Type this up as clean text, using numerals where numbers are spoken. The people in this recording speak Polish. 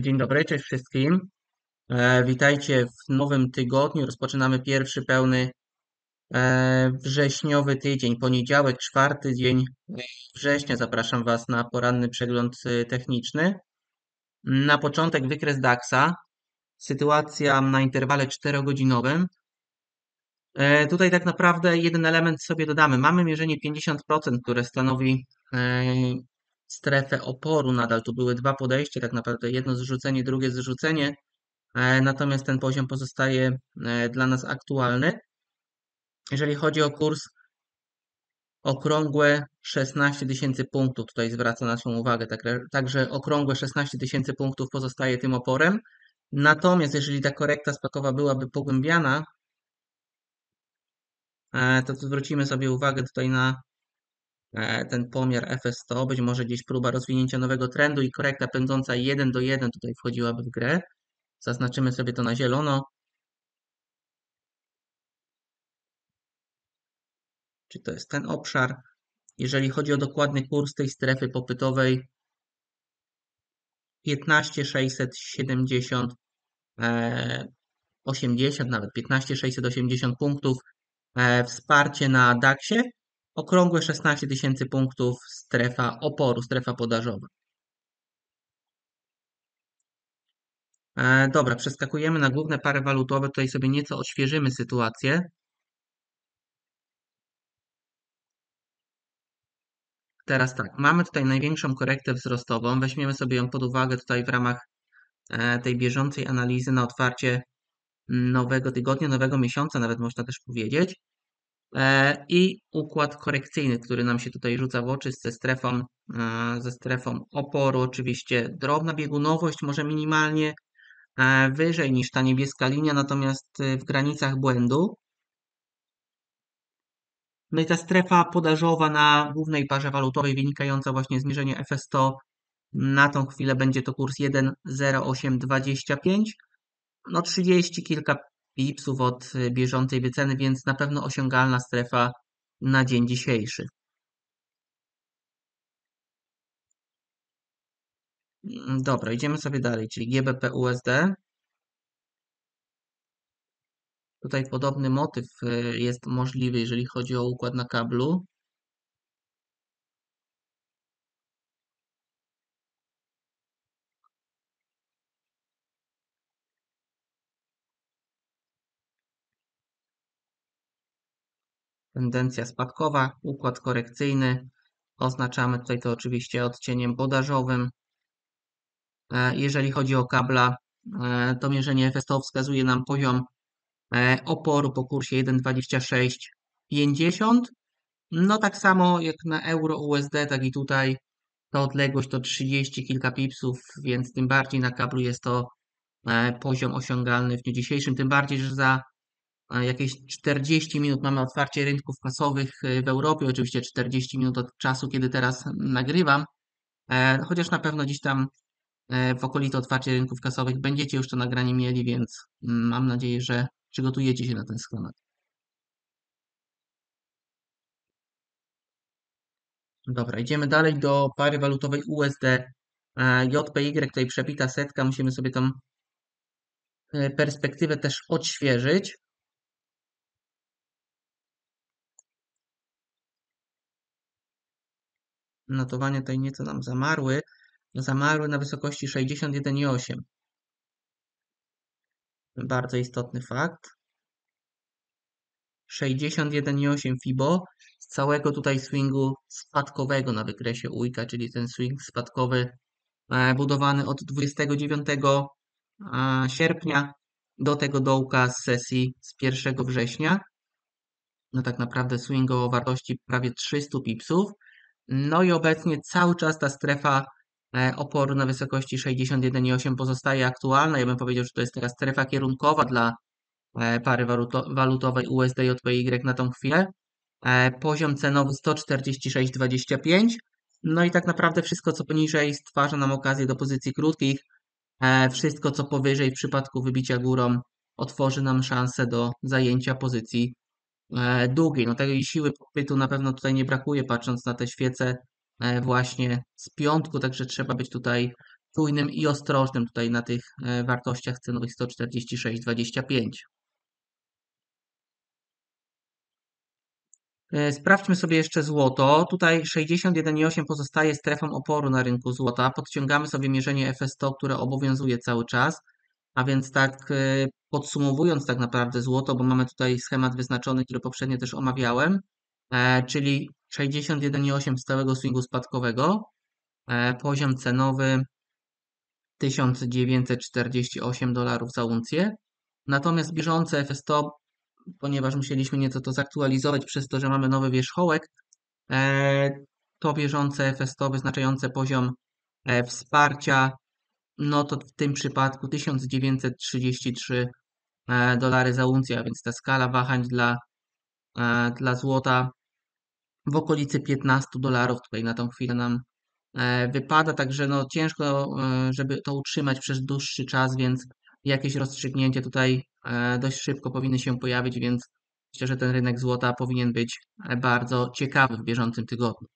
Dzień dobry, cześć wszystkim. Witajcie w nowym tygodniu. Rozpoczynamy pierwszy pełny wrześniowy tydzień, poniedziałek, czwarty dzień września. Zapraszam Was na poranny przegląd techniczny. Na początek wykres DAX-a. Sytuacja na interwale 4-godzinowym. Tutaj tak naprawdę jeden element sobie dodamy. Mamy mierzenie 50%, które stanowi strefę oporu nadal. Tu były dwa podejścia, tak naprawdę jedno zrzucenie, drugie zrzucenie. Natomiast ten poziom pozostaje dla nas aktualny. Jeżeli chodzi o kurs, okrągłe 16 tysięcy punktów. Tutaj zwraca naszą uwagę. Także okrągłe 16 tysięcy punktów pozostaje tym oporem. Natomiast jeżeli ta korekta spadkowa byłaby pogłębiana, to zwrócimy sobie uwagę tutaj na ten pomiar FSTO, być może gdzieś próba rozwinięcia nowego trendu i korekta pędząca 1:1 tutaj wchodziłaby w grę. Zaznaczymy sobie to na zielono. Czy to jest ten obszar? Jeżeli chodzi o dokładny kurs tej strefy popytowej, 15,670, 80, nawet 15,680 punktów. Wsparcie na DAX-ie, okrągłe 16 tysięcy punktów, strefa oporu, strefa podażowa. Dobra, przeskakujemy na główne pary walutowe, tutaj sobie nieco odświeżymy sytuację. Teraz tak, mamy tutaj największą korektę wzrostową, weźmiemy sobie ją pod uwagę tutaj w ramach tej bieżącej analizy na otwarcie nowego tygodnia, nowego miesiąca nawet można też powiedzieć. I układ korekcyjny, który nam się tutaj rzuca w oczy ze strefą oporu. Oczywiście drobna biegunowość, może minimalnie wyżej niż ta niebieska linia, natomiast w granicach błędu. No i ta strefa podażowa na głównej parze walutowej wynikająca właśnie z mierzenia FSTO, na tą chwilę będzie to kurs 1,0825. No 30 kilka pipsów od bieżącej wyceny, więc na pewno osiągalna strefa na dzień dzisiejszy. Dobra, idziemy sobie dalej, czyli GBPUSD. Tutaj podobny motyw jest możliwy, jeżeli chodzi o układ na kablu. Tendencja spadkowa, układ korekcyjny, oznaczamy tutaj to oczywiście odcieniem podażowym. Jeżeli chodzi o kabla, to mierzenie FSTO wskazuje nam poziom oporu po kursie 1,2650. No tak samo jak na EURUSD, tak i tutaj ta odległość to 30 kilka pipsów, więc tym bardziej na kablu jest to poziom osiągalny w dniu dzisiejszym, tym bardziej, że za jakieś 40 minut mamy otwarcie rynków kasowych w Europie, oczywiście 40 minut od czasu, kiedy teraz nagrywam, chociaż na pewno gdzieś tam w okolicy otwarcia rynków kasowych będziecie już to nagranie mieli, więc mam nadzieję, że przygotujecie się na ten schemat. Dobra, idziemy dalej do pary walutowej USD/JPY, tutaj przebita setka, musimy sobie tą perspektywę też odświeżyć. Notowania tutaj nieco nam zamarły na wysokości 61,8. Bardzo istotny fakt. 61,8 Fibo z całego tutaj swingu spadkowego na wykresie ujka, czyli ten swing spadkowy budowany od 29 sierpnia do tego dołka z sesji z 1 września. No tak naprawdę swing o wartości prawie 300 pipsów. No i obecnie cały czas ta strefa oporu na wysokości 61,8 pozostaje aktualna. Ja bym powiedział, że to jest taka strefa kierunkowa dla pary walutowej USD/JPY na tą chwilę. Poziom cenowy 146,25. No i tak naprawdę wszystko co poniżej stwarza nam okazję do pozycji krótkich. Wszystko co powyżej w przypadku wybicia górą otworzy nam szansę do zajęcia pozycji długiej. No tej siły popytu na pewno tutaj nie brakuje, patrząc na te świece właśnie z piątku, także trzeba być tutaj czujnym i ostrożnym tutaj na tych wartościach cenowych 146,25. Sprawdźmy sobie jeszcze złoto. Tutaj 61,8 pozostaje strefą oporu na rynku złota. Podciągamy sobie mierzenie FSTO, które obowiązuje cały czas. A więc tak podsumowując tak naprawdę złoto, bo mamy tutaj schemat wyznaczony, który poprzednio też omawiałem, czyli 61,8 stałego swingu spadkowego, poziom cenowy $1948 za uncję. Natomiast bieżące FSTO, ponieważ musieliśmy nieco to zaktualizować przez to, że mamy nowy wierzchołek, to bieżące FSTO wyznaczające poziom wsparcia, no to w tym przypadku $1933 za uncję, a więc ta skala wahań dla złota w okolicy $15 tutaj na tą chwilę nam wypada, także no ciężko, żeby to utrzymać przez dłuższy czas, więc jakieś rozstrzygnięcie tutaj dość szybko powinny się pojawić, więc myślę, że ten rynek złota powinien być bardzo ciekawy w bieżącym tygodniu.